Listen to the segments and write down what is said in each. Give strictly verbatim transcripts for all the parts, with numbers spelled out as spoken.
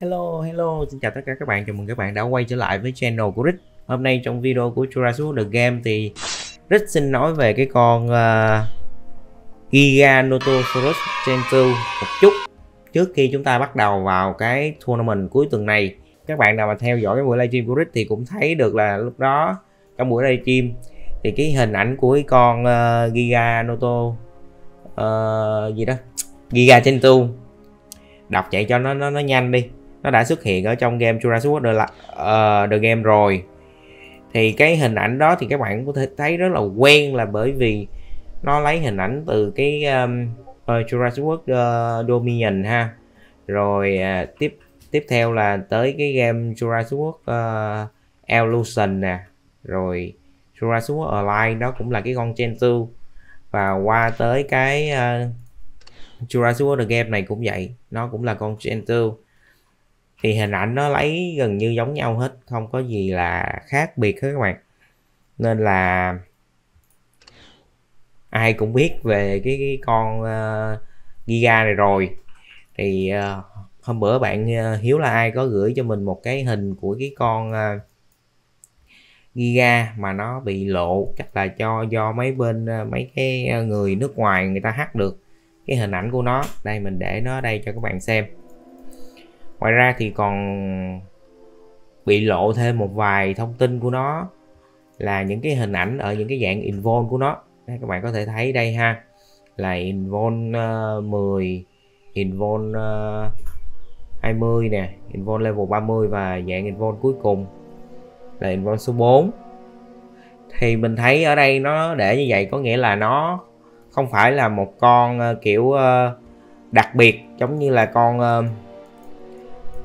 Hello, hello, xin chào tất cả các bạn, chào mừng các bạn đã quay trở lại với channel của Rick. Hôm nay trong video của Jurassic World The Game thì Rick xin nói về cái con uh, Giganotosaurus Gen hai một chút. Trước khi chúng ta bắt đầu vào cái tournament cuối tuần này, các bạn nào mà theo dõi cái buổi livestream của Rick thì cũng thấy được là lúc đó trong buổi livestream thì cái hình ảnh của cái con uh, Giganoto uh, gì đó, Giga Gen hai, đọc chạy cho nó nó, nó nhanh đi, nó đã xuất hiện ở trong game Jurassic World The, uh, The Game rồi. Thì cái hình ảnh đó thì các bạn có thể thấy rất là quen là bởi vì nó lấy hình ảnh từ cái um, uh, Jurassic World uh, Dominion ha. Rồi uh, tiếp tiếp theo là tới cái game Jurassic World uh, Evolution nè, rồi Jurassic World Alive, đó cũng là cái con Gen hai. Và qua tới cái uh, Jurassic World The Game này cũng vậy, nó cũng là con Gen hai. Thì hình ảnh nó lấy gần như giống nhau hết, không có gì là khác biệt hết các bạn. Nên là ai cũng biết về cái, cái con uh, Giga này rồi. Thì uh, hôm bữa bạn uh, Hiếu là ai có gửi cho mình một cái hình của cái con uh, Giga mà nó bị lộ, chắc là cho do mấy bên uh, mấy cái người nước ngoài người ta hack được cái hình ảnh của nó. Đây mình để nó đây cho các bạn xem. Ngoài ra thì còn bị lộ thêm một vài thông tin của nó, là những cái hình ảnh ở những cái dạng involve của nó. Đây, các bạn có thể thấy đây ha, là involve uh, mười, involve uh, hai mươi nè, involve level ba mươi và dạng involve cuối cùng là involve số bốn. Thì mình thấy ở đây nó để như vậy có nghĩa là nó không phải là một con uh, kiểu uh, đặc biệt giống như là con uh,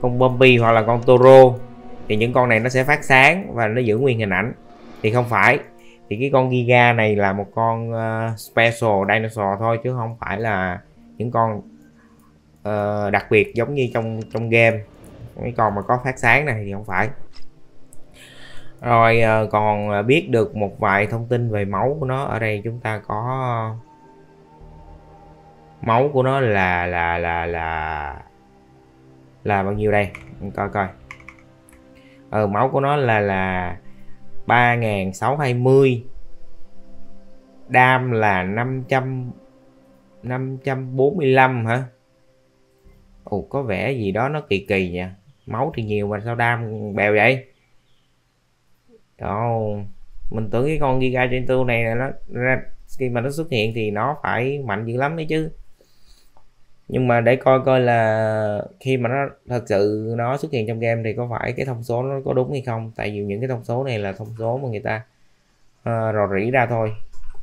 con Bumpy hoặc là con Toro. Thì những con này nó sẽ phát sáng và nó giữ nguyên hình ảnh. Thì không phải, thì cái con Giga này là một con uh, special dinosaur thôi, chứ không phải là những con uh, đặc biệt giống như trong trong game. Mấy con mà có phát sáng này thì không phải. Rồi uh, còn biết được một vài thông tin về máu của nó. Ở đây chúng ta có máu của nó là là là là là bao nhiêu đây, mình coi coi. Ờ, máu của nó là là ba nghìn sáu trăm hai mươi, đam là năm trăm năm trăm bốn mươi lăm hả? Ồ, có vẻ gì đó nó kỳ kỳ nha. Máu thì nhiều mà sao đam bèo vậy? Ồ, mình tưởng cái con Giga Gen hai này là nó ra, khi mà nó xuất hiện thì nó phải mạnh dữ lắm đấy chứ. Nhưng mà để coi coi là khi mà nó thật sự nó xuất hiện trong game thì có phải cái thông số nó có đúng hay không. Tại vì những cái thông số này là thông số mà người ta uh, rò rỉ ra thôi,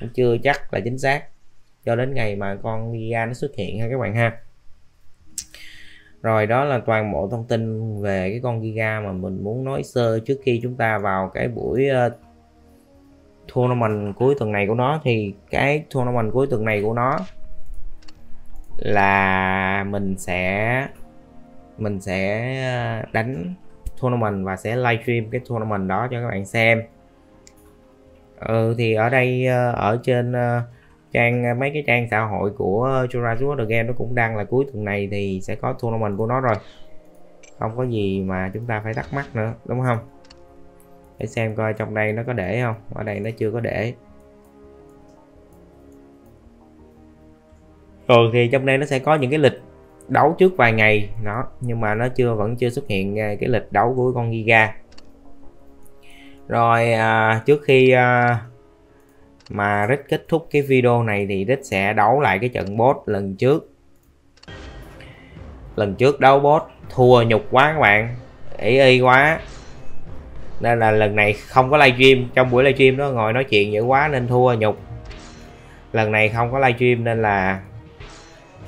cũng chưa chắc là chính xác cho đến ngày mà con Giga nó xuất hiện ha các bạn ha. Rồi đó là toàn bộ thông tin về cái con Giga mà mình muốn nói sơ trước khi chúng ta vào cái buổi uh, tournament cuối tuần này của nó. Thì cái tournament cuối tuần này của nó là mình sẽ mình sẽ đánh tournament và sẽ livestream cái tournament đó cho các bạn xem. Ừ, thì ở đây ở trên trang mấy cái trang xã hội của Jurassic World The Game nó cũng đang là cuối tuần này thì sẽ có tournament của nó rồi, không có gì mà chúng ta phải thắc mắc nữa, đúng không? Để xem coi trong đây nó có để không. Ở đây nó chưa có để. Rồi thì trong đây nó sẽ có những cái lịch đấu trước vài ngày đó, nhưng mà nó chưa vẫn chưa xuất hiện cái lịch đấu của con Giga. Rồi à, trước khi à, mà Rick kết thúc cái video này thì Rick sẽ đấu lại cái trận boss lần trước. Lần trước đấu boss thua nhục quá các bạn, ỷ y quá. Nên là lần này không có livestream, trong buổi livestream đó ngồi nói chuyện dữ quá nên thua nhục. Lần này không có livestream nên là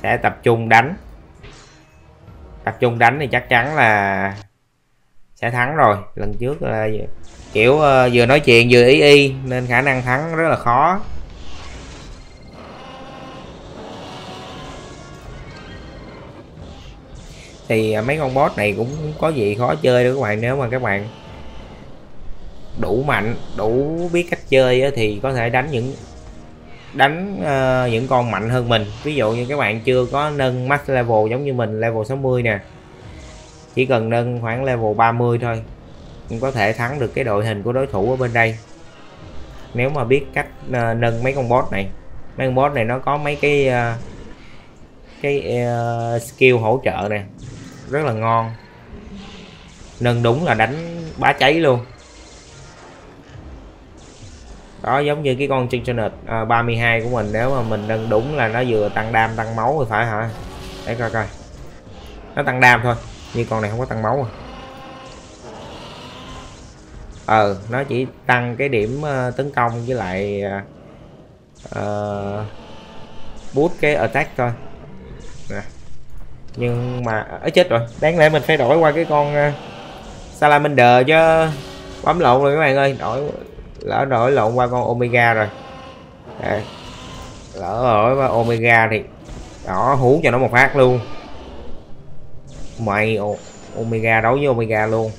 sẽ tập trung đánh. Tập trung đánh thì chắc chắn là sẽ thắng rồi. Lần trước là kiểu vừa nói chuyện vừa ý y nên khả năng thắng rất là khó. Thì mấy con boss này cũng có gì khó chơi đâu các bạn. Nếu mà các bạn đủ mạnh, đủ biết cách chơi thì có thể đánh những đánh uh, những con mạnh hơn mình. Ví dụ như các bạn chưa có nâng max level giống như mình, level sáu mươi nè, Chỉ cần nâng khoảng level ba mươi thôi cũng có thể thắng được cái đội hình của đối thủ ở bên đây. Nếu mà biết cách nâng mấy con boss này, mấy con boss này nó có mấy cái cái uh, skill hỗ trợ nè, rất là ngon. Nâng đúng là đánh bá cháy luôn. Đó, giống như cái con Giganotosaurus uh, ba mươi hai của mình, nếu mà mình nâng đúng là nó vừa tăng đam tăng máu rồi phải hả? Để coi coi. Nó tăng đam thôi, như con này không có tăng máu. À. Ờ, nó chỉ tăng cái điểm uh, tấn công với lại uh, boost cái attack thôi. Nè. Nhưng mà ấy chết rồi, đáng lẽ mình phải đổi qua cái con uh, Salamander chứ, bấm lộn rồi các bạn ơi, đổi lỡ đổi lộn qua con Omega rồi. Để. Lỡ đổi qua Omega thì đó, hú cho nó một phát luôn. Mày Omega đấu với Omega luôn,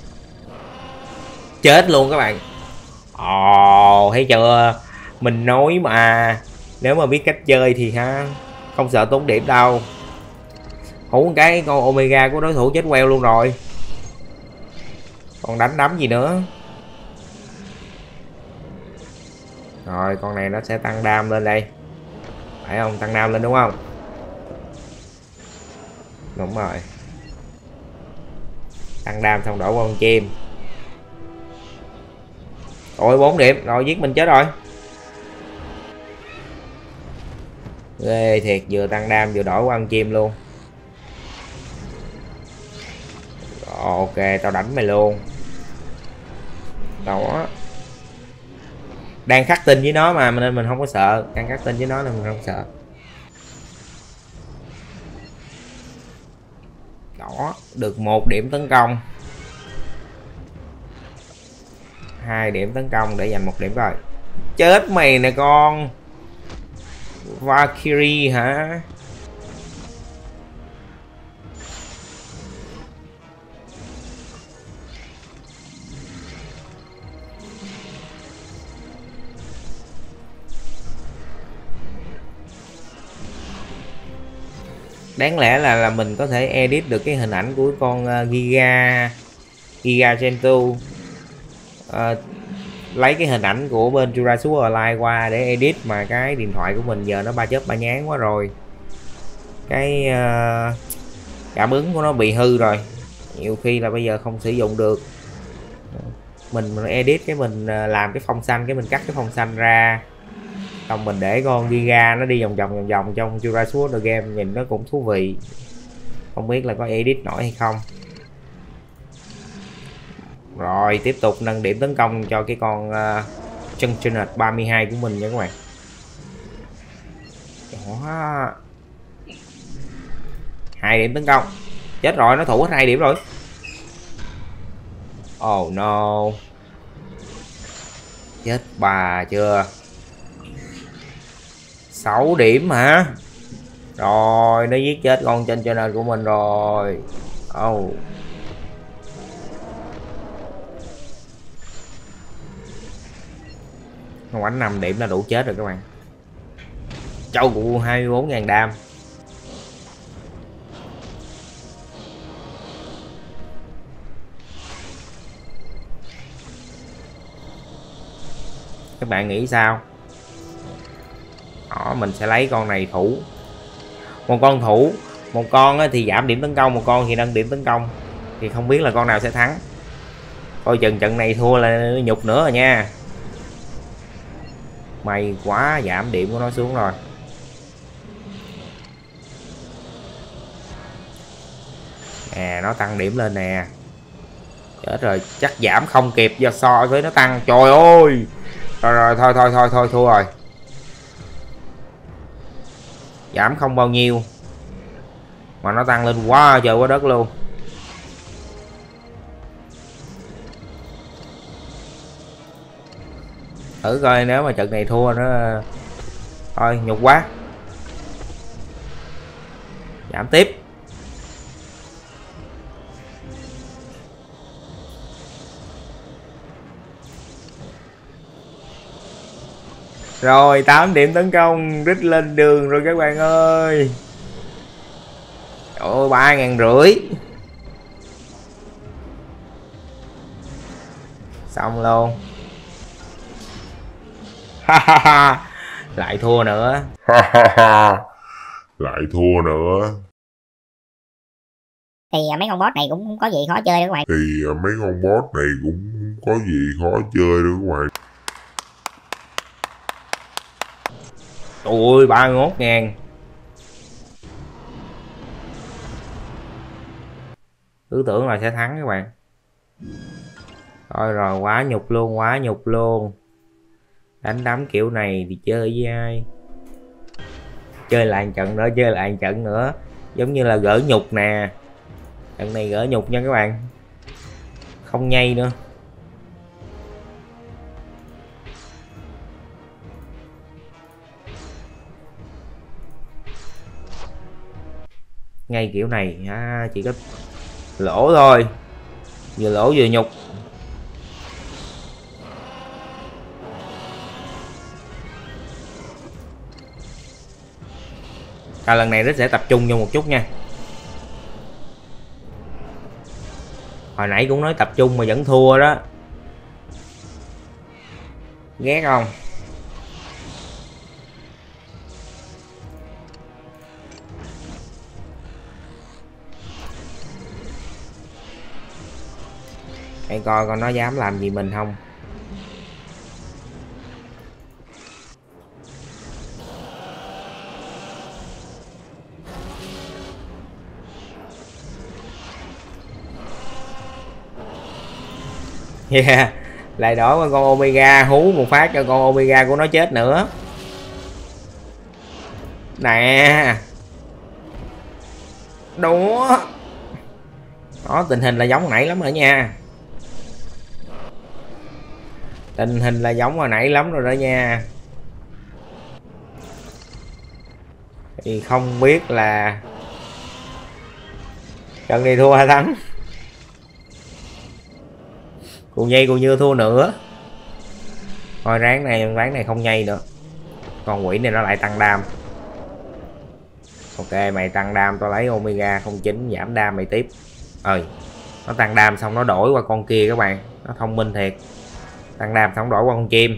chết luôn các bạn. Ồ, thấy chưa, mình nói mà, nếu mà biết cách chơi thì ha, không sợ tốn điểm đâu. Hú cái con Omega của đối thủ chết queo luôn rồi, còn đánh đấm gì nữa. Rồi con này nó sẽ tăng đam lên đây, phải không? Tăng đam lên đúng không? Đúng rồi, tăng đam xong đổi qua con chim. Ôi bốn điểm rồi, giết mình chết rồi. Ghê thiệt, vừa tăng đam vừa đổi qua con chim luôn. Ok, tao đánh mày luôn. Đó, đang khắc tinh với nó mà nên mình không có sợ. Đang khắc tinh với nó nên mình không sợ. Đó, được một điểm tấn công, hai điểm tấn công để giành một điểm rồi. Chết mày nè con Valkyrie hả? Đáng lẽ là là mình có thể edit được cái hình ảnh của con uh, Giga Giga Gen hai, uh, lấy cái hình ảnh của bên Jurassic World Alive qua để edit, mà cái điện thoại của mình giờ nó ba chớp ba nhán quá rồi, cái uh, cảm ứng của nó bị hư rồi, nhiều khi là bây giờ không sử dụng được. Mình, mình edit cái mình làm cái phông xanh, cái mình cắt cái phông xanh ra, xong mình để con Giga nó đi vòng vòng vòng vòng trong Jurassic World The Game, nhìn nó cũng thú vị. Không biết là có edit nổi hay không. Rồi tiếp tục nâng điểm tấn công cho cái con chân uh, Trin ba mươi hai của mình nha các bạn. Đó, hai điểm tấn công, chết rồi, nó thủ hết hai điểm rồi. Oh no, chết bà chưa. sáu điểm hả? Rồi nó giết chết con trên channel của mình rồi. Oh. Nó quánh năm điểm là đủ chết rồi các bạn. Châu cụ hai mươi bốn nghìn đam. Các bạn nghĩ sao? Đó, mình sẽ lấy con này thủ, một con thủ, một con thì giảm điểm tấn công, một con thì nâng điểm tấn công, thì không biết là con nào sẽ thắng. Coi chừng trận này thua là nhục nữa rồi nha. May quá, giảm điểm của nó xuống rồi. Nè, nó tăng điểm lên nè. Chết rồi, chắc giảm không kịp do so với nó tăng. Trời ơi. Rồi rồi, thôi thôi thôi thôi thua rồi. Giảm không bao nhiêu mà nó tăng lên quá trời quá đất luôn. Thử coi nếu mà trận này thua nó thôi nhục quá, giảm tiếp. Rồi tám điểm tấn công, rít lên đường rồi các bạn ơi. Trời ơi, ba ngàn rưỡi. Xong luôn. Lại thua nữa. Lại thua nữa. Thì mấy con boss này cũng không có gì khó chơi đâu các bạn. Thì mấy con boss này cũng không có gì khó chơi đâu các bạn. Ôi ba mươi mốt ngàn. Cứ tưởng là sẽ thắng các bạn. Thôi rồi, quá nhục luôn, quá nhục luôn. Đánh đấm kiểu này thì chơi với ai? Chơi lại trận nữa, chơi lại trận nữa. Giống như là gỡ nhục nè. Trận này gỡ nhục nha các bạn. Không nhây nữa. Ngay kiểu này à, chỉ có lỗ thôi. Vừa lỗ vừa nhục. À, lần này rất sẽ tập trung vô một chút nha. Hồi nãy cũng nói tập trung mà vẫn thua đó. Ghét không? Để coi coi nó dám làm gì mình không. Yeah. Lại đổi qua con Omega, hú một phát cho con Omega của nó chết nữa nè. Đúa. Đó, tình hình là giống nãy lắm rồi nha. Tình hình là giống hồi nãy lắm rồi đó nha. Thì không biết là trận này thua hay thắng. Còn nhây còn như thua nữa. Thôi ráng này, ráng này không nhây nữa. Con quỷ này nó lại tăng đam. Ok, mày tăng đam tao lấy Omega không chín giảm đam mày tiếp. Ơi, nó tăng đam xong nó đổi qua con kia các bạn. Nó thông minh thiệt. Tăng đam xong đổi qua con chim.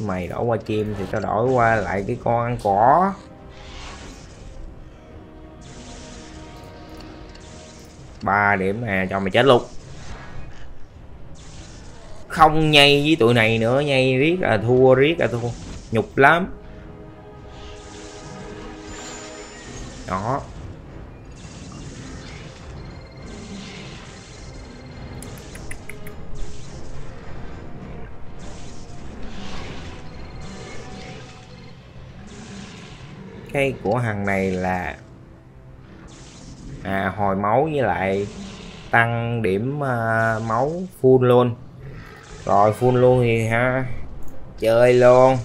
Mày đổi qua chim thì tao đổi qua lại cái con ăn cỏ. ba điểm à, cho mày chết luôn. Không nhây với tụi này nữa, nhây riết là thua, riết là thua. Nhục lắm. Đó. Cái của thằng này là à, hồi máu với lại tăng điểm uh, máu full luôn. Rồi full luôn thì ha, chơi luôn.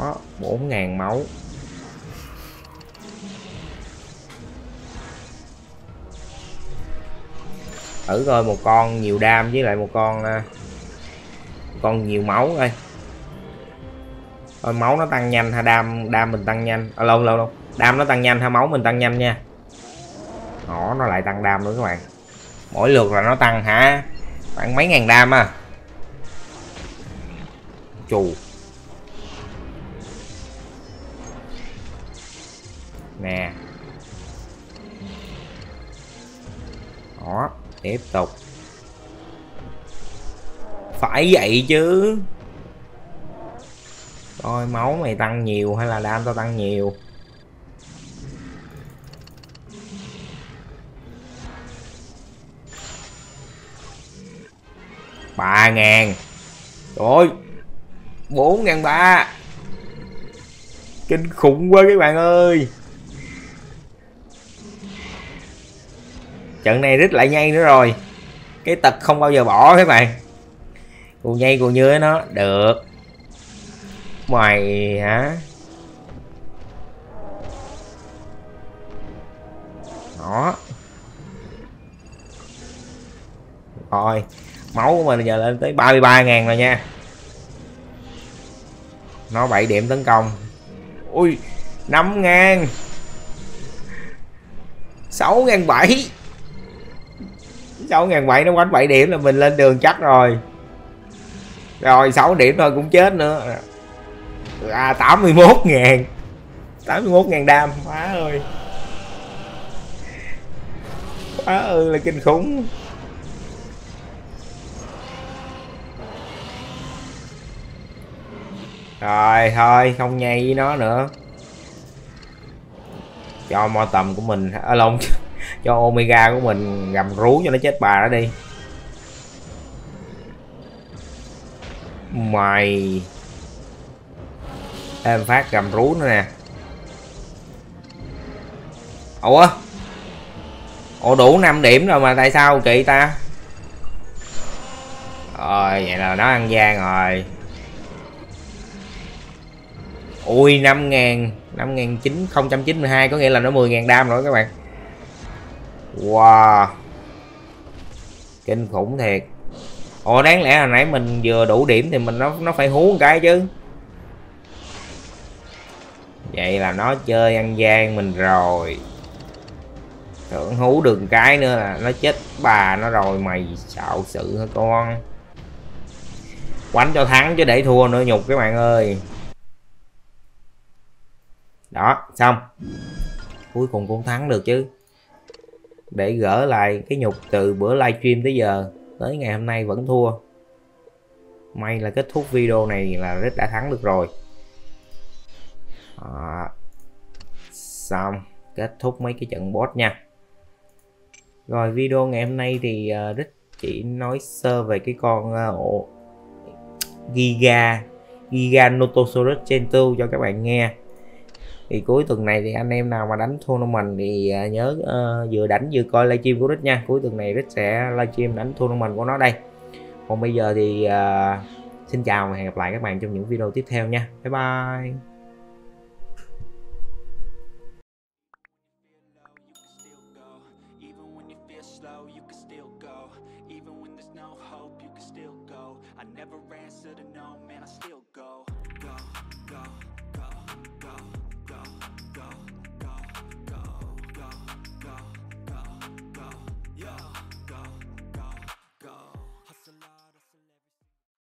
Đó, bốn ngàn máu. Thử coi một con nhiều đam với lại một con uh, con nhiều máu thôi. Thôi máu nó tăng nhanh ha, đam đam mình tăng nhanh. À, lâu lâu lâu đam nó tăng nhanh ha, máu mình tăng nhanh nha. Đó, nó lại tăng đam nữa các bạn. Mỗi lượt là nó tăng hả, khoảng mấy ngàn đam à. Chù nè. Đó, tiếp tục. Phải vậy chứ. Coi máu mày tăng nhiều hay là đam tao tăng nhiều. Ba ngàn. Trời, bốn ngàn ba. Kinh khủng quá các bạn ơi. Trận này rít lại nhây nữa rồi. Cái tật không bao giờ bỏ các bạn. Cù nhây cù như nó. Được. Mày hả? Đó. Rồi, Máu của mình bây giờ lên tới ba mươi ba ngàn rồi nha. Nó bảy điểm tấn công. Ui, năm ngàn, sáu ngàn bảy, sáu ngàn bảy, nó quánh bảy điểm là mình lên đường chắc rồi. Rồi sáu điểm thôi cũng chết nữa. À, tám mươi mốt ngàn, tám mươi mốt ngàn đam. Má ơi, má ơi là kinh khủng. Rồi thôi không nhai với nó nữa, cho mo tầm của mình ở lông cho Omega của mình gầm rú cho nó chết bà đó đi mày. Em phát gầm rú nữa nè. Ủa, ủa đủ năm điểm rồi mà tại sao kỵ ta? Rồi vậy là nó ăn gian rồi. Ui, năm ngàn, năm ngàn chín trăm chín mươi hai, có nghĩa là nó mười ngàn đam rồi các bạn. Wow, kinh khủng thiệt. Ồ, đáng lẽ hồi nãy mình vừa đủ điểm thì mình nó nó phải hú một cái chứ. Vậy là nó chơi ăn gian mình rồi. Tưởng hú được một cái nữa là nó chết bà nó rồi. Mày xạo sự hả con? Quánh cho thắng chứ để thua nữa nhục các bạn ơi. Đó, xong. Cuối cùng cũng thắng được chứ. Để gỡ lại cái nhục từ bữa livestream tới giờ, tới ngày hôm nay vẫn thua. May là kết thúc video này là rất đã thắng được rồi. À, xong, kết thúc mấy cái trận boss nha. Rồi video ngày hôm nay thì uh, Rít chỉ nói sơ về cái con uh, Giga Giganotosaurus Gen hai cho các bạn nghe. Thì cuối tuần này thì anh em nào mà đánh tournament thì nhớ uh, vừa đánh vừa coi livestream của Rít nha. Cuối tuần này Rít sẽ livestream đánh tournament của nó đây. Còn bây giờ thì uh, xin chào và hẹn gặp lại các bạn trong những video tiếp theo nha. Bye bye. I never answer to no man, I still